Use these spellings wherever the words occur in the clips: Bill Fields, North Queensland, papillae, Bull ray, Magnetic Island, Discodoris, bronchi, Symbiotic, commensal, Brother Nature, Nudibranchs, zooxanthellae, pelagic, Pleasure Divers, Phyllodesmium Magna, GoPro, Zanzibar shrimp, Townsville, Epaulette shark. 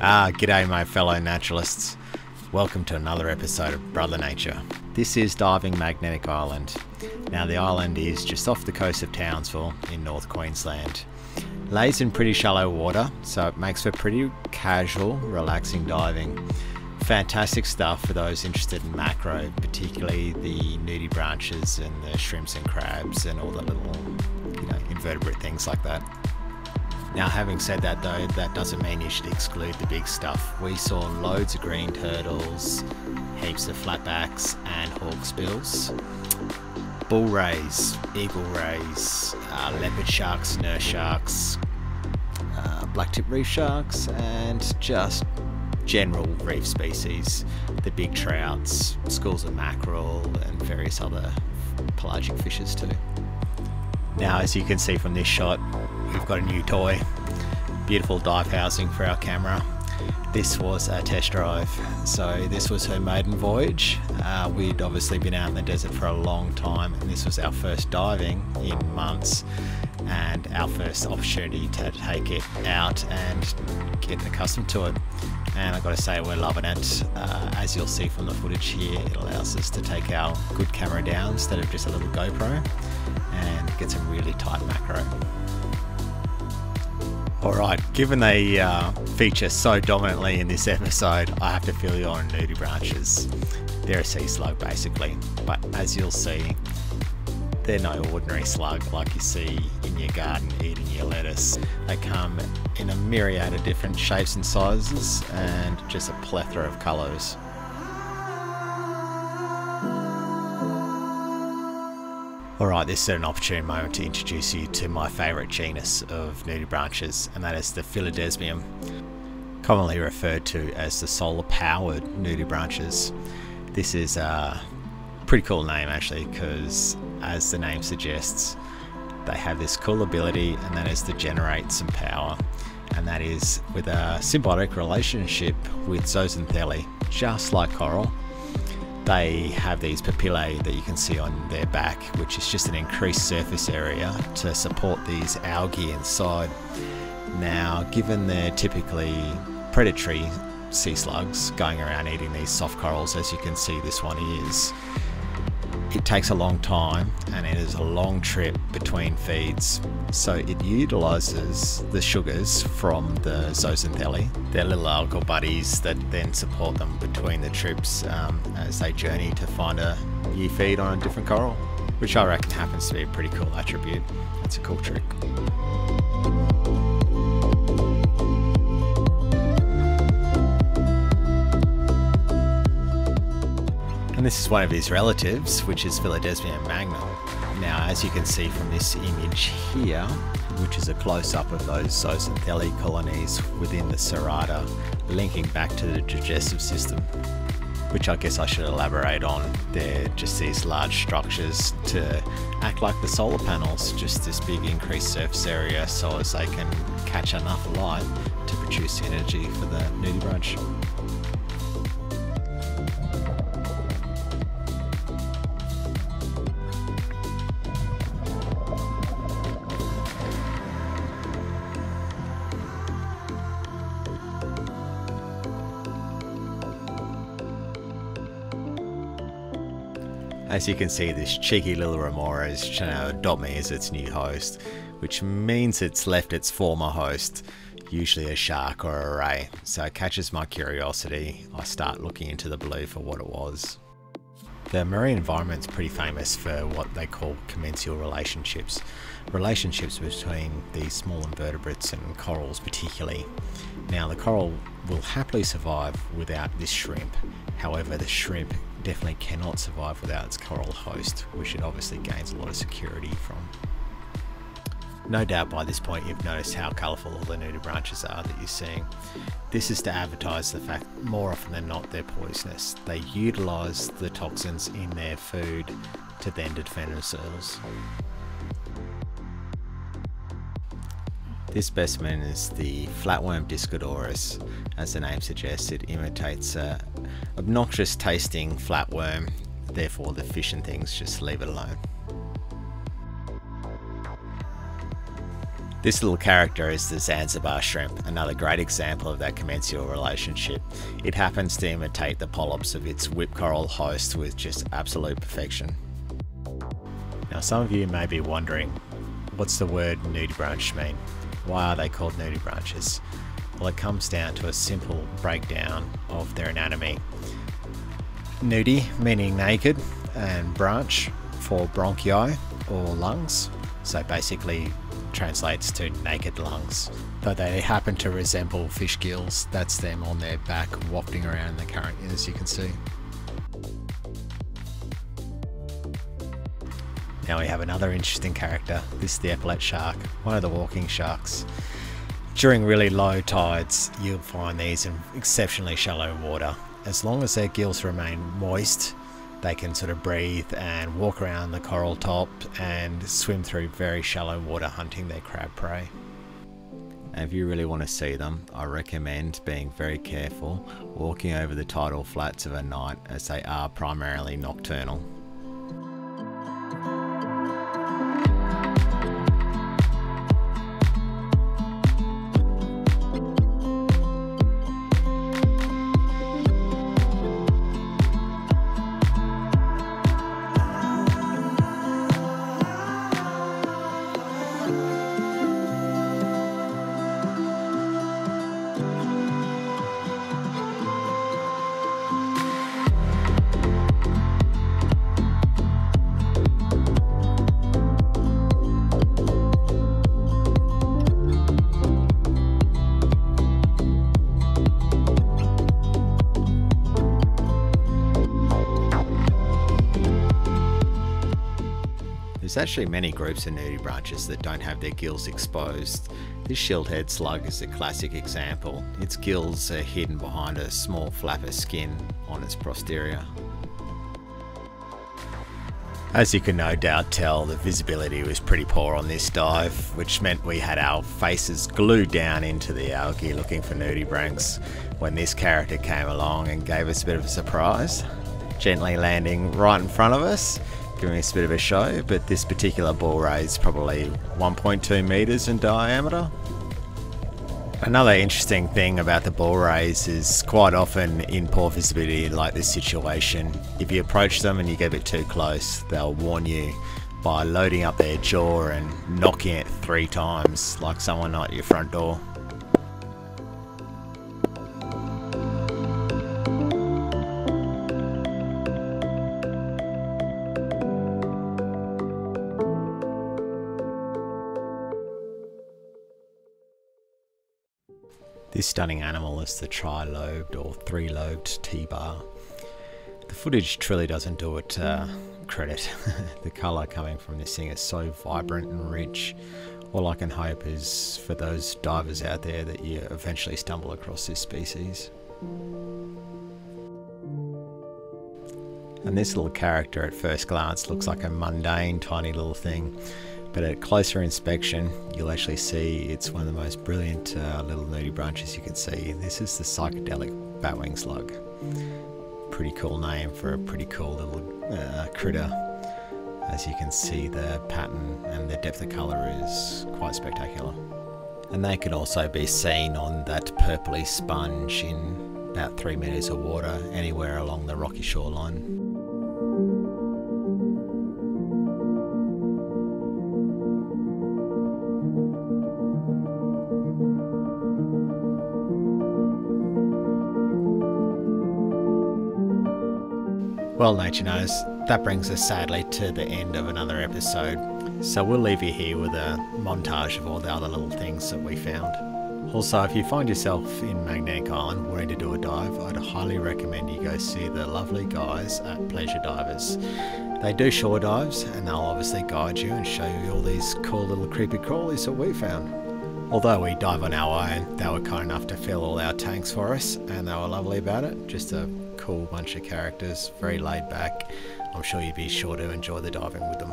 Ah, g'day my fellow naturalists. Welcome to another episode of Brother Nature. This is diving Magnetic Island. Now the island is just off the coast of Townsville in North Queensland. Lays in pretty shallow water, so it makes for pretty casual, relaxing diving. Fantastic stuff for those interested in macro, particularly the nudibranchs and the shrimps and crabs and all the little, invertebrate things like that. Now having said that though, that doesn't mean you should exclude the big stuff. We saw loads of green turtles, heaps of flatbacks and hawksbills, bull rays, eagle rays, leopard sharks, nurse sharks, blacktip reef sharks, and just general reef species, the big trouts, schools of mackerel and various other pelagic fishes too. Now as you can see from this shot, we've got a new toy, beautiful dive housing for our camera. This was a test drive, so this was her maiden voyage. We'd obviously been out in the desert for a long time and this was our first diving in months and our first opportunity to take it out and get accustomed to it. And I've got to say, we're loving it. As you'll see from the footage here, it allows us to take our good camera down instead of just a little GoPro and get some really tight macro. Alright, given they feature so dominantly in this episode, I have to fill you on nudibranchs. They're a sea slug basically, but as you'll see, they're no ordinary slug like you see in your garden eating your lettuce. They come in a myriad of different shapes and sizes and just a plethora of colours. Alright, this is an opportune moment to introduce you to my favourite genus of nudibranchs, and that is the Phyllodesmium, commonly referred to as the solar-powered nudibranchs. This is a pretty cool name actually, because as the name suggests, they have this cool ability, and that is to generate some power, and that is with a symbiotic relationship with zooxanthellae, just like coral. They have these papillae that you can see on their back, which is just an increased surface area to support these algae inside. Now, given they're typically predatory sea slugs going around eating these soft corals, as you can see this one is, it takes a long time and it is a long trip between feeds. So it utilises the sugars from the zooxanthellae, their little algal buddies that then support them between the trips as they journey to find a new feed on a different coral, which I reckon happens to be a pretty cool attribute. It's a cool trick. And this is one of his relatives, which is Phyllodesmium Magna. Now, as you can see from this image here, which is a close-up of those zooxanthellae colonies within the serrata, linking back to the digestive system, which I guess I should elaborate on. They're just these large structures to act like the solar panels, just this big increased surface area so as they can catch enough light to produce energy for the nudibranch. As you can see, this cheeky little remora is trying to adopt me as its new host, which means it's left its former host, usually a shark or a ray. So it catches my curiosity. I start looking into the blue for what it was. The marine environment's pretty famous for what they call commensal relationships. Relationships between these small invertebrates and corals particularly. Now the coral will happily survive without this shrimp. However, the shrimp definitely cannot survive without its coral host, which it obviously gains a lot of security from. No doubt by this point you've noticed how colourful all the nudibranchs are that you're seeing. This is to advertise the fact more often than not they're poisonous. They utilise the toxins in their food to then defend themselves. This specimen is the flatworm Discodoris. As the name suggests, it imitates an obnoxious tasting flatworm, therefore the fish and things just leave it alone. This little character is the Zanzibar shrimp, another great example of that commensal relationship. It happens to imitate the polyps of its whip coral host with just absolute perfection. Now some of you may be wondering, what's the word nudibranch mean? Why are they called nudibranches? Well, it comes down to a simple breakdown of their anatomy. Nudi meaning naked, and branch for bronchi or lungs, so basically translates to naked lungs. But they happen to resemble fish gills. That's them on their back wafting around in the current, as you can see. Now we have another interesting character. This is the epaulette shark, one of the walking sharks. During really low tides, you'll find these in exceptionally shallow water. As long as their gills remain moist, they can sort of breathe and walk around the coral top and swim through very shallow water hunting their crab prey. And if you really want to see them, I recommend being very careful walking over the tidal flats of a night, as they are primarily nocturnal. There's actually many groups of nudibranchs that don't have their gills exposed. This shieldhead slug is a classic example. Its gills are hidden behind a small flap of skin on its posterior. As you can no doubt tell, the visibility was pretty poor on this dive, which meant we had our faces glued down into the algae looking for nudibranchs, when this character came along and gave us a bit of a surprise, gently landing right in front of us, giving us a bit of a show. But this particular bull ray is probably 1.2 meters in diameter. Another interesting thing about the bull rays is quite often in poor visibility like this situation, if you approach them and you get a bit too close, they'll warn you by loading up their jaw and knocking it 3 times like someone at your front door. This stunning animal is the tri-lobed or 3-lobed T-bar. The footage truly doesn't do it credit. The colour coming from this thing is so vibrant and rich. All I can hope is for those divers out there that you eventually stumble across this species. And this little character at first glance looks like a mundane tiny little thing, but at closer inspection, you'll actually see it's one of the most brilliant little nudibranchs you can see. This is the psychedelic batwing slug. Pretty cool name for a pretty cool little critter. As you can see, the pattern and the depth of colour is quite spectacular. And they can also be seen on that purpley sponge in about 3 meters of water anywhere along the rocky shoreline. Well, nature knows, that brings us sadly to the end of another episode, so we'll leave you here with a montage of all the other little things that we found. Also, if you find yourself in Magnetic Island wanting to do a dive, I'd highly recommend you go see the lovely guys at Pleasure Divers. They do shore dives and they'll obviously guide you and show you all these cool little creepy crawlies that we found. Although we dive on our own, they were kind enough to fill all our tanks for us, and they were lovely about it. Just a cool bunch of characters, very laid back. I'm sure you'd be sure to enjoy the diving with them.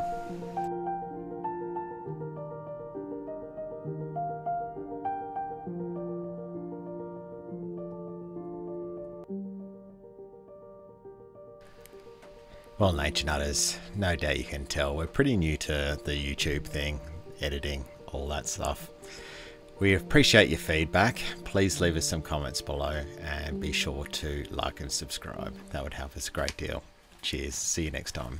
Well, nature nutters, no doubt you can tell we're pretty new to the YouTube thing, editing, all that stuff. We appreciate your feedback. Please leave us some comments below and be sure to like and subscribe. That would help us a great deal. Cheers. See you next time.